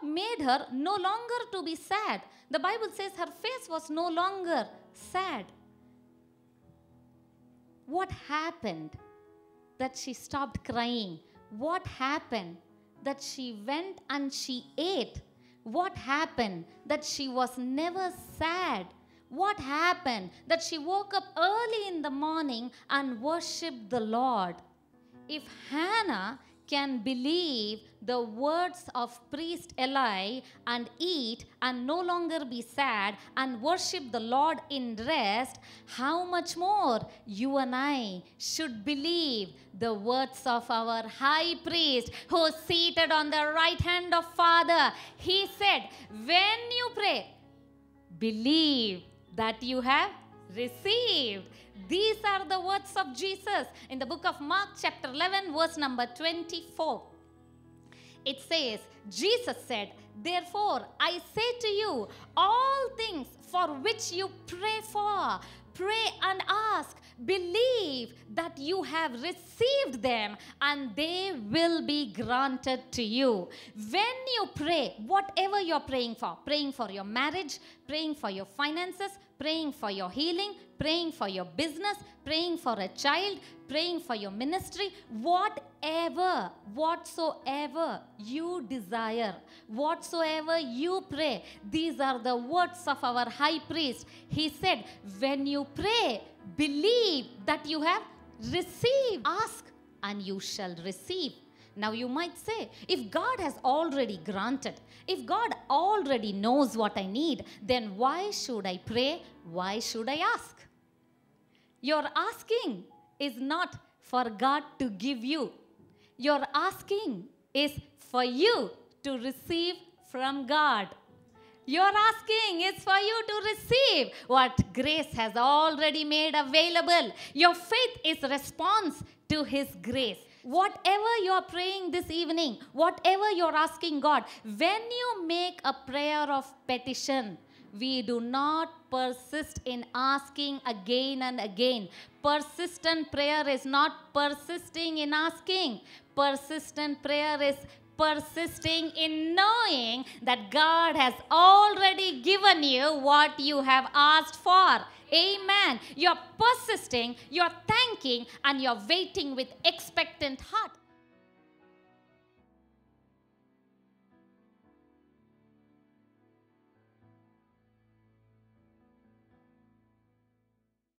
what made her no longer to be sad? The Bible says her face was no longer sad. What happened that she stopped crying? What happened that she went and she ate? What happened that she was never sad? What happened that she woke up early in the morning and worshiped the Lord? If Hannah can believe the words of priest Eli and eat and no longer be sad and worship the Lord in rest, how much more you and I should believe the words of our high priest who is seated on the right hand of Father. He said, when you pray, believe that you have received. These are the words of Jesus in the book of Mark chapter 11 verse number 24. It says, Jesus said, therefore I say to you, all things for which you pray for, pray and ask, believe that you have received them and they will be granted to you. When you pray, whatever you're praying for your marriage, praying for your finances, praying for your healing, praying for your business, praying for a child, praying for your ministry, whatsoever you desire, whatsoever you pray, these are the words of our high priest. He said, when you pray, believe that you have received. Ask and you shall receive. Now you might say, if God has already granted, if God already knows what I need, then why should I pray? Why should I ask? Your asking is not for God to give you. Your asking is for you to receive from God. Your asking is for you to receive what grace has already made available. Your faith is response to His grace. Whatever you are praying this evening, whatever you are asking God, when you make a prayer of petition, we do not persist in asking again and again. Persistent prayer is not persisting in asking. Persistent prayer is persisting in knowing that God has already given you what you have asked for. Amen. You're persisting, you're thanking, and you're waiting with expectant heart.